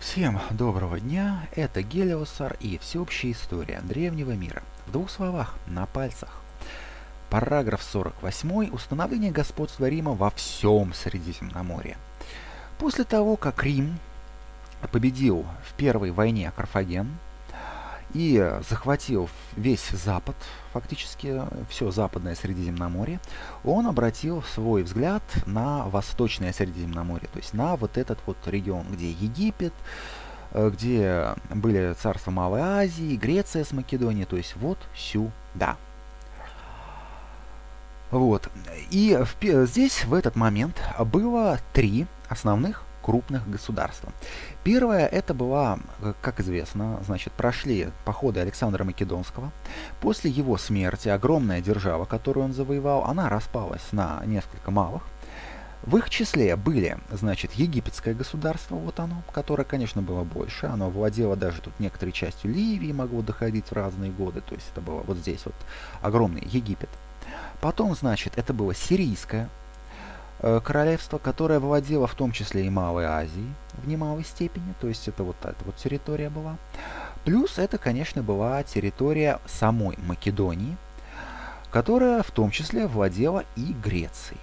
Всем доброго дня, это Гелиосар и всеобщая история древнего мира. В двух словах, на пальцах. Параграф 48. Установление господства Рима во всем Средиземноморье. После того, как Рим победил в первой войне Карфаген и захватил весь Запад, фактически все западное Средиземноморье, он обратил свой взгляд на восточное Средиземноморье, то есть на вот этот вот регион, где Египет, где были царства Малой Азии, Греция с Македонией, то есть вот сюда. Вот. И здесь в этот момент было три основных крупных государств. Первое, это была, как известно, значит, прошли походы Александра Македонского. После его смерти огромная держава, которую он завоевал, она распалась на несколько малых. В их числе были, значит, египетское государство, вот оно, которое, конечно, было больше. Оно владело даже тут некоторой частью Ливии, могло доходить в разные годы. То есть это было вот здесь вот огромный Египет. Потом, значит, это было сирийское королевство, которое владело в том числе и Малой Азией в немалой степени, то есть это вот эта вот территория была. Плюс это, конечно, была территория самой Македонии, которая в том числе владела и Грецией.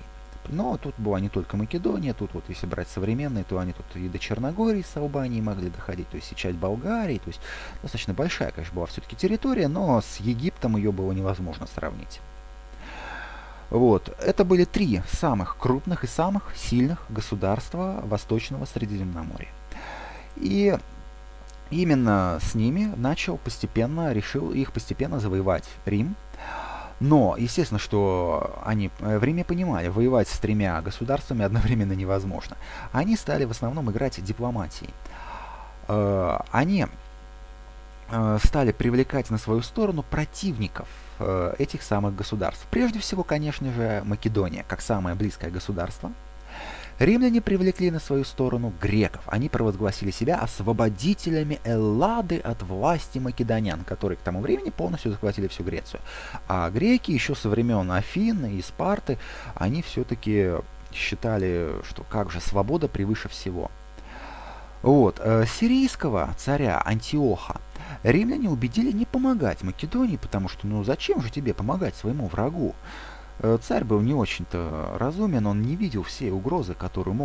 Но тут была не только Македония, тут вот если брать современные, то они тут и до Черногории с Албанией могли доходить, то есть и часть Болгарии, то есть достаточно большая, конечно, была все-таки территория, но с Египтом ее было невозможно сравнить. Вот. Это были три самых крупных и самых сильных государства Восточного Средиземноморья. И именно с ними решил их постепенно завоевать Рим. Но, естественно, что они в Риме понимали, воевать с тремя государствами одновременно невозможно. Они стали в основном играть дипломатией. Они стали привлекать на свою сторону противников этих самых государств. Прежде всего, конечно же, Македония, как самое близкое государство. Римляне привлекли на свою сторону греков. Они провозгласили себя освободителями Эллады от власти македонян, которые к тому времени полностью захватили всю Грецию. А греки еще со времен Афин и Спарты, они все-таки считали, что как же свобода превыше всего. Вот, сирийского царя Антиоха римляне убедили не помогать Македонии, потому что, ну, зачем же тебе помогать своему врагу? Царь был не очень-то разумен, он не видел всей угрозы, которую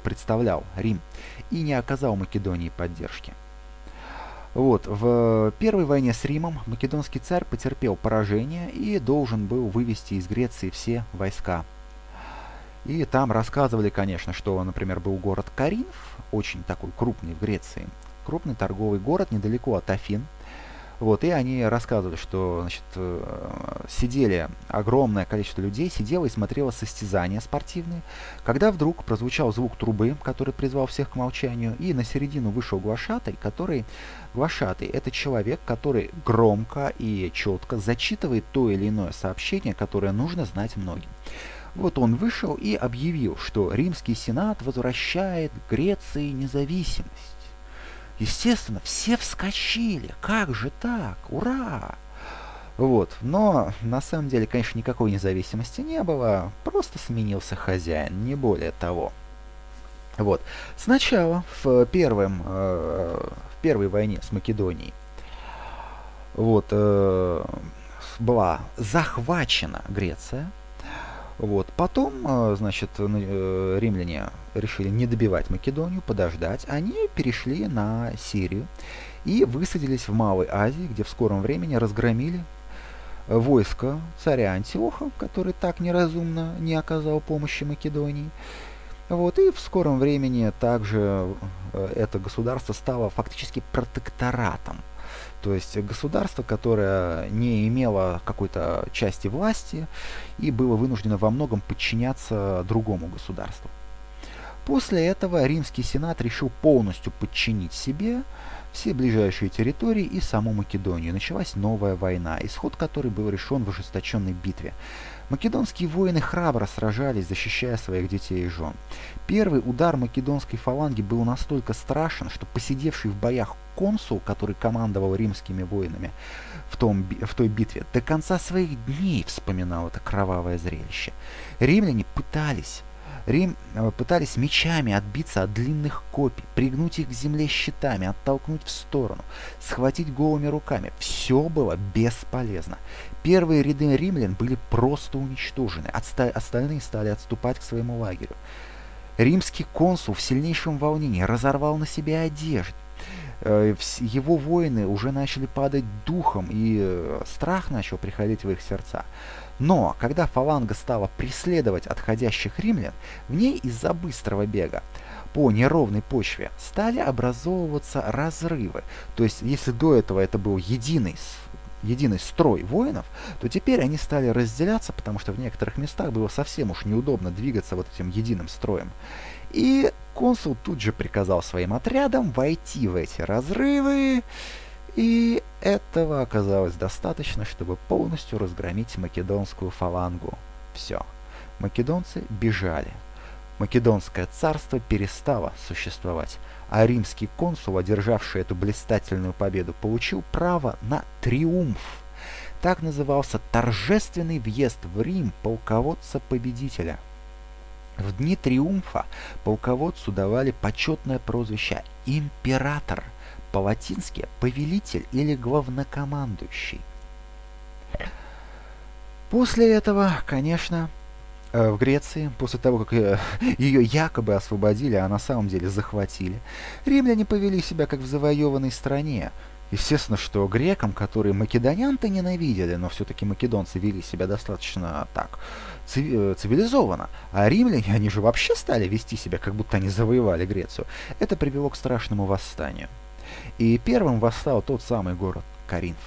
представлял Рим, и не оказал Македонии поддержки. Вот, в первой войне с Римом македонский царь потерпел поражение и должен был вывести из Греции все войска. И там рассказывали, конечно, что, например, был город Коринф, очень такой крупный в Греции, крупный торговый город недалеко от Афин. Вот, и они рассказывали, что, значит, огромное количество людей сидело и смотрело состязания спортивные, когда вдруг прозвучал звук трубы, который призвал всех к молчанию, и на середину вышел глашатай, это человек, который громко и четко зачитывает то или иное сообщение, которое нужно знать многим. Вот он вышел и объявил, что Римский Сенат возвращает Греции независимость. Естественно, все вскочили. Как же так? Ура! Вот. Но на самом деле, конечно, никакой независимости не было. Просто сменился хозяин, не более того. Вот. Сначала в первой войне с Македонией вот, была захвачена Греция. Вот. Потом, значит, римляне решили не добивать Македонию, подождать. Они перешли на Сирию и высадились в Малой Азии, где в скором времени разгромили войско царя Антиоха, который так неразумно не оказал помощи Македонии. Вот. И в скором времени также это государство стало фактически протекторатом. То есть государство, которое не имело какой-то части власти и было вынуждено во многом подчиняться другому государству. После этого Римский Сенат решил полностью подчинить себе все ближайшие территории и саму Македонию. Началась новая война, исход которой был решен в ожесточенной битве. Македонские воины храбро сражались, защищая своих детей и жен. Первый удар македонской фаланги был настолько страшен, что посидевший в боях консул, который командовал римскими воинами в той битве, до конца своих дней вспоминал это кровавое зрелище. Римляне пытались Рим пытались мечами отбиться от длинных копий, пригнуть их к земле щитами, оттолкнуть в сторону, схватить голыми руками. Все было бесполезно. Первые ряды римлян были просто уничтожены, остальные стали отступать к своему лагерю. Римский консул в сильнейшем волнении разорвал на себе одежду. Его воины уже начали падать духом, и страх начал приходить в их сердца. Но когда фаланга стала преследовать отходящих римлян, в ней из-за быстрого бега по неровной почве стали образовываться разрывы. То есть, если до этого это был единый строй воинов, то теперь они стали разделяться, потому что в некоторых местах было совсем уж неудобно двигаться вот этим единым строем. И консул тут же приказал своим отрядам войти в эти разрывы, и этого оказалось достаточно, чтобы полностью разгромить македонскую фалангу. Все. Македонцы бежали. Македонское царство перестало существовать, а римский консул, одержавший эту блистательную победу, получил право на триумф. Так назывался торжественный въезд в Рим полководца-победителя. В дни триумфа полководцу давали почетное прозвище «император», по-латински «повелитель» или «главнокомандующий». После этого, конечно, в Греции, после того, как ее якобы освободили, а на самом деле захватили, римляне повели себя как в завоеванной стране. Естественно, что грекам, которые македонян-то ненавидели, но все-таки македонцы вели себя достаточно так цивилизованно, а римляне, они же вообще стали вести себя, как будто они завоевали Грецию, это привело к страшному восстанию. И первым восстал тот самый город Коринф.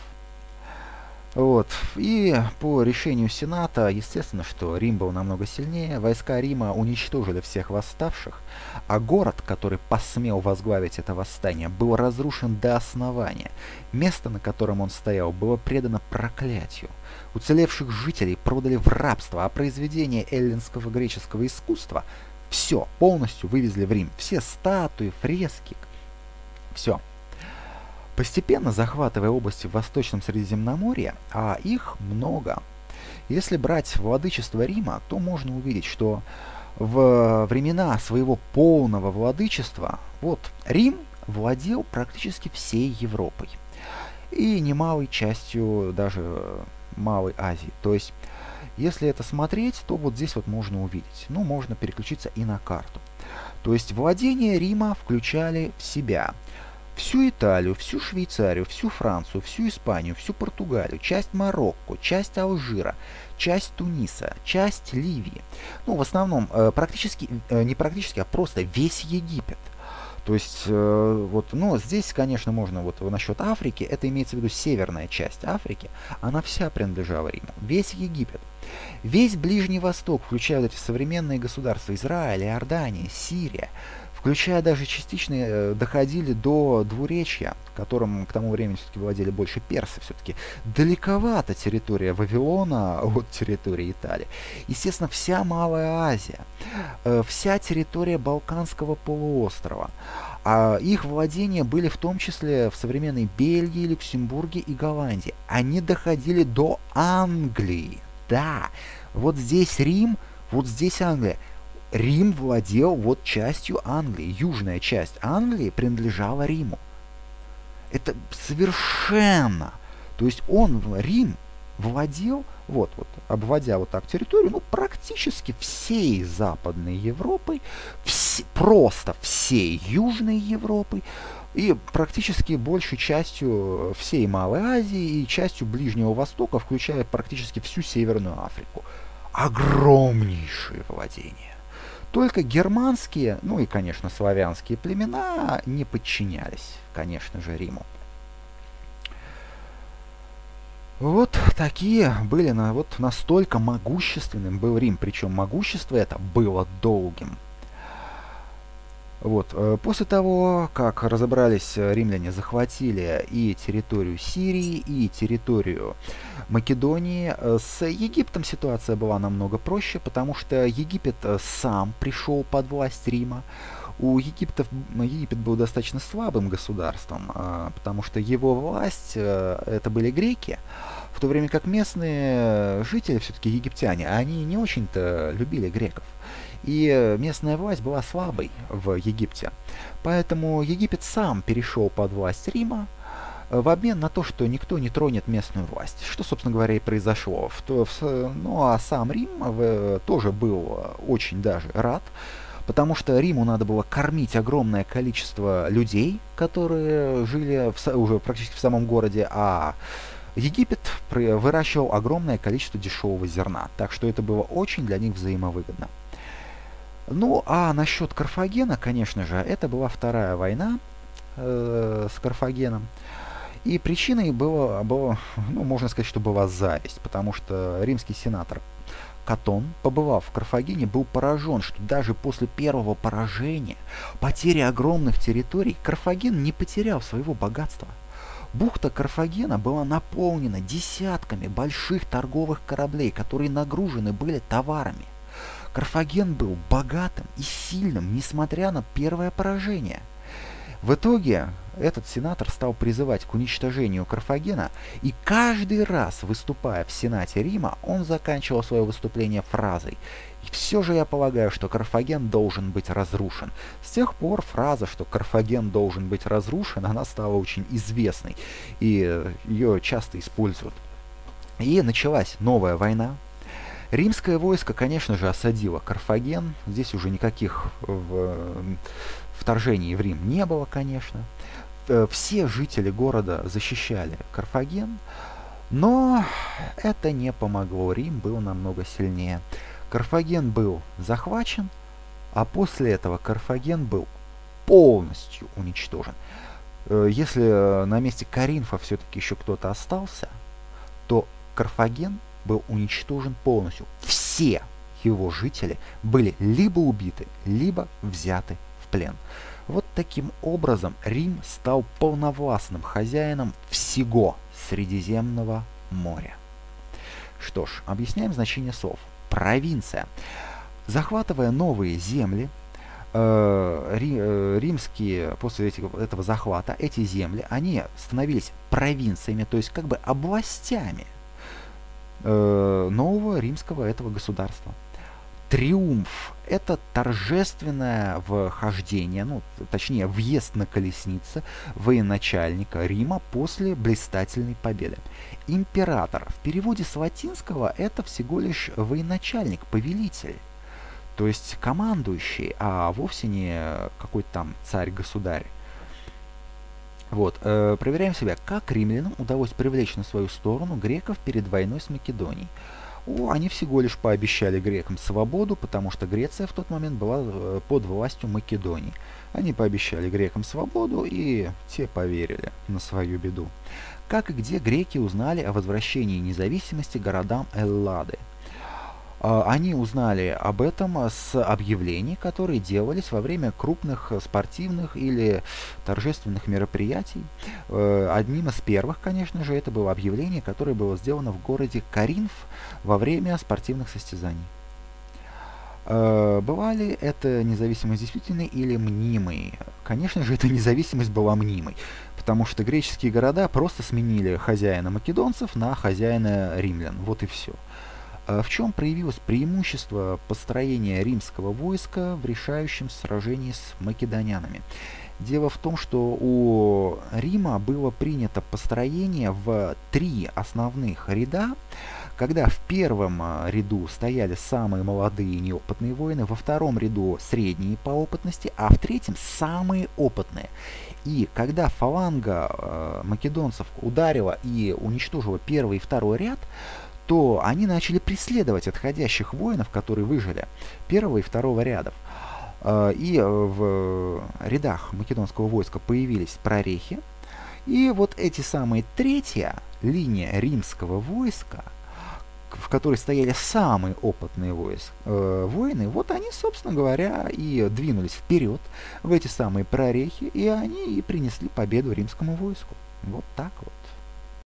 Вот. И по решению Сената, естественно, что Рим был намного сильнее, войска Рима уничтожили всех восставших, а город, который посмел возглавить это восстание, был разрушен до основания. Место, на котором он стоял, было предано проклятию. Уцелевших жителей продали в рабство, а произведения эллинского греческого искусства все полностью вывезли в Рим. Все статуи, фрески, все. Постепенно захватывая области в Восточном Средиземноморье, а их много. Если брать владычество Рима, то можно увидеть, что в времена своего полного владычества вот Рим владел практически всей Европой и немалой частью даже Малой Азии. То есть, если это смотреть, то вот здесь вот можно увидеть. Ну, можно переключиться и на карту. То есть, владения Рима включали в себя всю Италию, всю Швейцарию, всю Францию, всю Испанию, всю Португалию, часть Марокко, часть Алжира, часть Туниса, часть Ливии. Ну, в основном, не практически, а просто весь Египет. То есть, вот, ну, здесь, конечно, можно, вот, насчет Африки, это имеется в виду северная часть Африки, она вся принадлежала Риму, весь Египет, весь Ближний Восток, включая вот эти современные государства Израиль, Иордания, Сирия, включая даже частично доходили до Двуречья, которым к тому времени все-таки владели больше персы, все-таки далековато территория Вавилона от территории Италии. Естественно, вся Малая Азия, вся территория Балканского полуострова. А их владения были в том числе в современной Бельгии, Люксембурге и Голландии. Они доходили до Англии. Да, вот здесь Рим, вот здесь Англия. Рим владел вот частью Англии. Южная часть Англии принадлежала Риму. Это совершенно... То есть он, Рим, владел, вот, обводя вот так территорию, ну, практически всей Западной Европой, просто всей Южной Европой и практически большей частью всей Малой Азии и частью Ближнего Востока, включая практически всю Северную Африку. Огромнейшие владения. Только германские, ну и, конечно, славянские племена не подчинялись, конечно же, Риму. Вот такие были, вот настолько могущественным был Рим, причем могущество это было долгим. Вот, после того, как разобрались, римляне захватили и территорию Сирии, и территорию Македонии. С Египтом ситуация была намного проще, потому что Египет сам пришел под власть Рима. У Египет был достаточно слабым государством, потому что его власть это были греки, в то время как местные жители, все-таки египтяне, они не очень-то любили греков. и местная власть была слабой в Египте. Поэтому Египет сам перешел под власть Рима в обмен на то, что никто не тронет местную власть, что, собственно говоря, и произошло. Ну а сам Рим тоже был очень даже рад, потому что Риму надо было кормить огромное количество людей, которые жили уже практически в самом городе, а Египет выращивал огромное количество дешевого зерна, так что это было очень для них взаимовыгодно. Ну а насчет Карфагена, конечно же, это была вторая война с Карфагеном. И причиной было, ну, можно сказать, что была зависть, потому что римский сенатор Катон, побывав в Карфагене, был поражен, что даже после первого поражения, потери огромных территорий, Карфаген не потерял своего богатства. Бухта Карфагена была наполнена десятками больших торговых кораблей, которые нагружены были товарами. Карфаген был богатым и сильным, несмотря на первое поражение. В итоге этот сенатор стал призывать к уничтожению Карфагена, и каждый раз, выступая в Сенате Рима, он заканчивал свое выступление фразой: «И все же я полагаю, что Карфаген должен быть разрушен». С тех пор фраза, что Карфаген должен быть разрушен, она стала очень известной, и ее часто используют. И началась новая война. Римское войско, конечно же, осадило Карфаген. Здесь уже никаких вторжений в Рим не было, конечно. Все жители города защищали Карфаген, но это не помогло. Рим был намного сильнее. Карфаген был захвачен, а после этого Карфаген был полностью уничтожен. Если на месте Коринфа все-таки еще кто-то остался, то Карфаген был уничтожен полностью. Все его жители были либо убиты, либо взяты в плен. Вот таким образом Рим стал полновластным хозяином всего Средиземного моря. Что ж, объясняем значение слов. Провинция. Захватывая новые земли, римские, после этого захвата, эти земли, они становились провинциями, то есть как бы областями нового римского этого государства. Триумф – это торжественное вхождение, ну, точнее, въезд на колеснице военачальника Рима после блистательной победы. Император в переводе с латинского – это всего лишь военачальник, повелитель, то есть командующий, а вовсе не какой-то там царь-государь. Вот, проверяем себя, как римлянам удалось привлечь на свою сторону греков перед войной с Македонией. Они всего лишь пообещали грекам свободу, потому что Греция в тот момент была под властью Македонии. Они пообещали грекам свободу, и те поверили на свою беду. Как и где греки узнали о возвращении независимости городам Эллады? Они узнали об этом с объявлений, которые делались во время крупных спортивных или торжественных мероприятий. Одним из первых, конечно же, это было объявление, которое было сделано в городе Коринф во время спортивных состязаний. Была ли это независимость действительной или мнимой? Конечно же, эта независимость была мнимой, потому что греческие города просто сменили хозяина македонцев на хозяина римлян. Вот и все. В чем проявилось преимущество построения римского войска в решающем сражении с македонянами? Дело в том, что у Рима было принято построение в три основных ряда, когда в первом ряду стояли самые молодые неопытные воины, во втором ряду средние по опытности, а в третьем самые опытные. И когда фаланга македонцев ударила и уничтожила первый и второй ряд, то они начали преследовать отходящих воинов, которые выжили, первого и второго рядов. И в рядах македонского войска появились прорехи. И вот эти самые третья линия римского войска, в которой стояли самые опытные воины, вот они, собственно говоря, и двинулись вперед в эти самые прорехи, и они и принесли победу римскому войску. Вот так вот.